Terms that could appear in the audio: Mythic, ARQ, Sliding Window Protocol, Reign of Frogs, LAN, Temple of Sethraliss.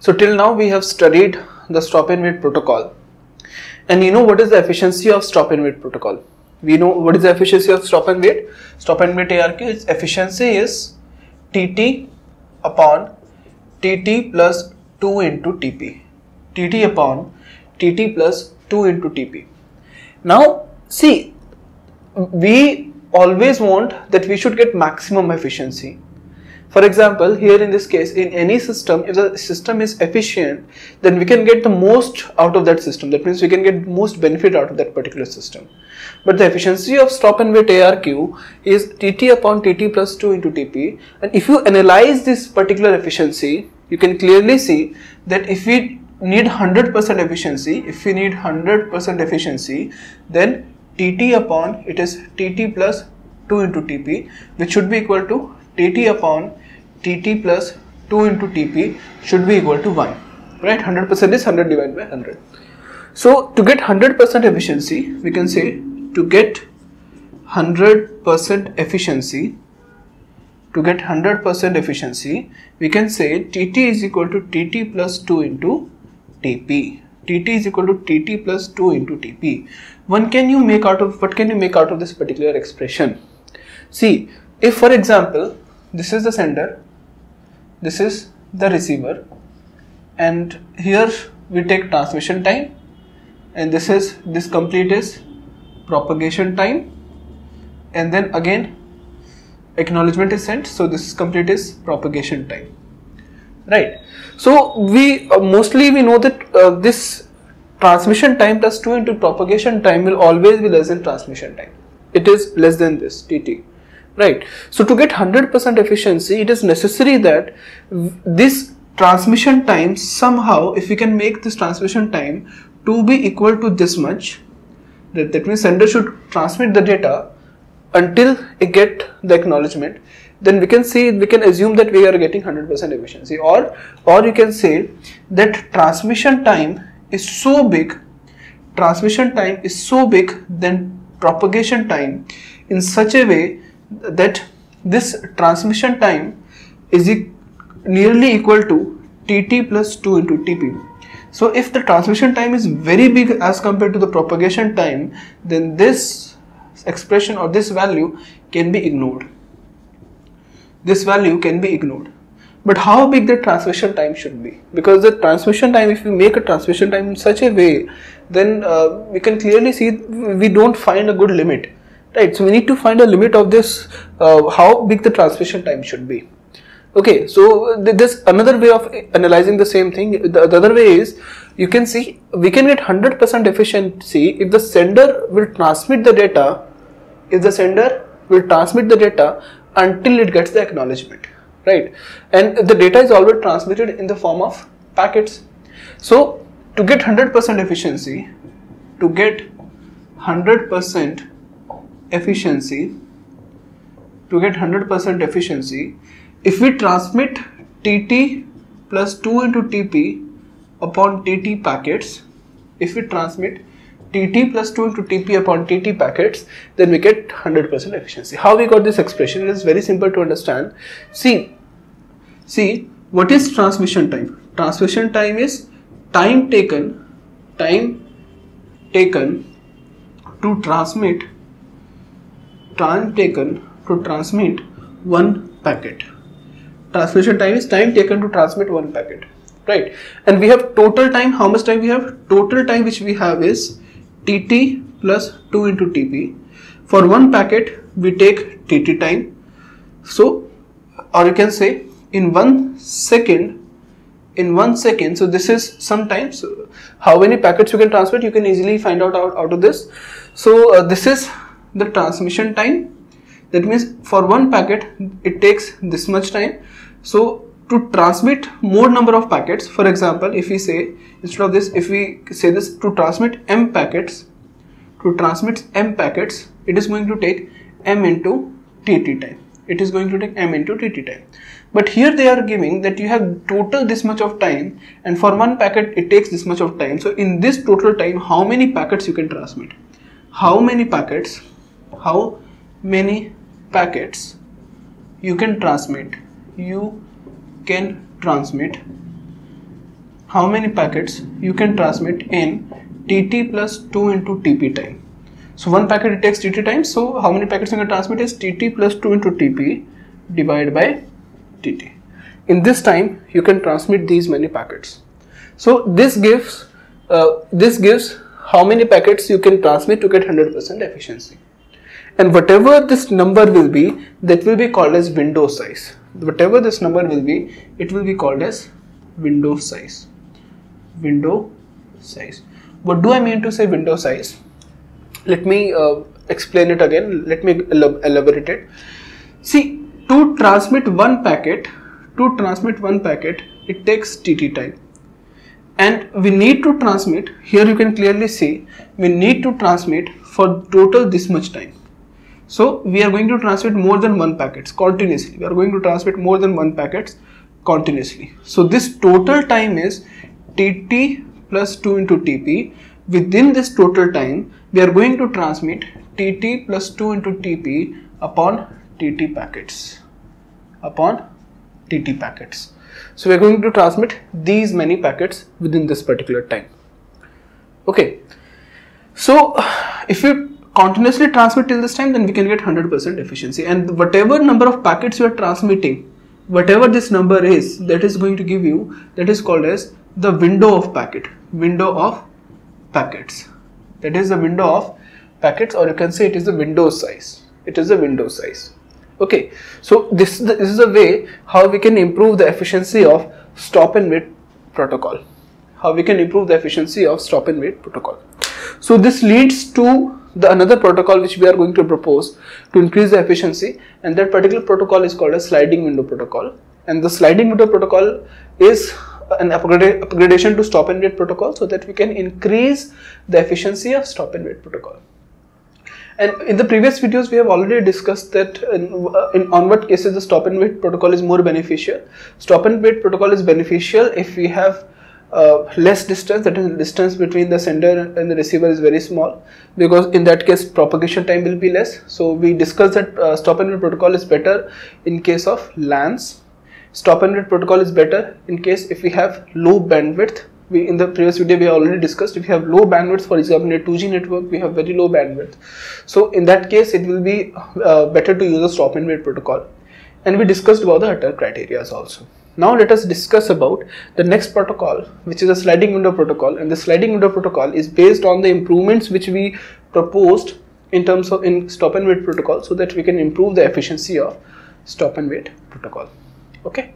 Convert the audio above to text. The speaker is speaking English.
So till now we have studied the stop and wait protocol, and you know what is the efficiency of stop and wait protocol. We know what is the efficiency of stop and wait. Stop and wait ARQ, its efficiency is TT upon TT plus 2 into TP. TT upon TT plus 2 into TP. Now see, we always want that we should get maximum efficiency. For example, here in this case, in any system, if the system is efficient, then we can get the most out of that system. That means we can get most benefit out of that particular system. But the efficiency of stop and wait ARQ is TT upon TT plus 2 into TP. And if you analyze this particular efficiency, you can clearly see that if we need 100% efficiency, then TT upon, it is TT plus 2 into TP, which should be equal to TT upon TT plus 2 into TP should be equal to 1, right? 100% is 100 divided by 100. So to get 100% efficiency, we can say we can say TT is equal to TT plus 2 into TP. What can you make out of this particular expression? See, if for example, this is the sender, this is the receiver, and here we take transmission time, and this complete is propagation time, and then again acknowledgement is sent, so this complete is propagation time, right? So we know that this transmission time plus 2 into propagation time will always be less than transmission time. It is less than this TT, right? So to get 100% efficiency, it is necessary that this transmission time, somehow if we can make this transmission time to be equal to this much, that means sender should transmit the data until it get the acknowledgement, then we can assume that we are getting 100% efficiency, or you can say that transmission time is so big, than propagation time in such a way that this transmission time is nearly equal to TT plus 2 into TP. So if the transmission time is very big as compared to the propagation time, then this expression or this value can be ignored. But how big the transmission time should be? Because the transmission time, if we make a transmission time in such a way, then we can clearly see we don't find a good limit, right? So we need to find a limit of this, how big the transmission time should be. Okay, so this another way of analyzing the same thing. The other way is, you can see we can get 100% efficiency if the sender will transmit the data, until it gets the acknowledgement, right? And the data is always transmitted in the form of packets. So to get 100% efficiency, if we transmit TT plus 2 into TP upon TT packets, then we get 100% efficiency. How we got this expression? It is very simple to understand. See, what is transmission time? Transmission time is time taken to transmit one packet. Transmission time is time taken to transmit one packet, right? And we have total time. How much time we have? Total time which we have is TT plus 2 into TP. For one packet we take TT time. So, or you can say in 1 second, so this is sometimes how many packets you can transmit, you can easily find out of this. So this is the transmission time. That means for one packet it takes this much time. So to transmit more number of packets, for example, if we say, to transmit m packets, it is going to take m into TT time. But here they are giving that you have total this much of time, and for one packet it takes this much of time. So in this total time, how many packets you can transmit? How many packets you can transmit how many packets you can transmit in TT plus 2 into TP time. So one packet it takes TT time, so how many packets you can transmit is TT plus 2 into TP divided by TT. In this time you can transmit these many packets. So this gives how many packets you can transmit to get 100% efficiency. And whatever this number will be, that will be called as window size. Whatever this number will be, it will be called as window size. Window size. What do I mean to say window size? Let me explain it again. Let me elaborate it. See, to transmit one packet, it takes TT time. And we need to transmit, here you can clearly see, we need to transmit for total this much time. So we are going to transmit more than one packets continuously. We are going to transmit more than one packets continuously. So this total time is TT plus 2 into TP. Within this total time, we are going to transmit TT plus 2 into TP upon TT packets. So we are going to transmit these many packets within this particular time. Okay. So if you continuously transmit till this time, then we can get 100% efficiency. And whatever number of packets you are transmitting, whatever this number is, that is going to give you, that is called as the window of packet. Window of packets. That is the window of packets, or you can say it is the window size. It is the window size. Okay, so this is a way how we can improve the efficiency of stop and wait protocol. So this leads to the another protocol which we are going to propose to increase the efficiency, and that particular protocol is called a sliding window protocol. And the sliding window protocol is an upgradation to stop and wait protocol, so that we can increase the efficiency of stop and wait protocol. And in the previous videos, we have already discussed that on what cases the stop and wait protocol is more beneficial. Stop and wait protocol is beneficial if we have less distance, that is the distance between the sender and the receiver is very small, because in that case propagation time will be less. So we discussed that stop and wait protocol is better in case of LANs. Stop and wait protocol is better in case if we have low bandwidth. In the previous video we already discussed, if you have low bandwidth, for example in a 2G network we have very low bandwidth, so in that case it will be better to use a stop and wait protocol. And we discussed about the other criteria also. Now let us discuss about the next protocol, which is a sliding window protocol. And the sliding window protocol is based on the improvements which we proposed in terms of in stop and wait protocol, so that we can improve the efficiency of stop and wait protocol. Okay.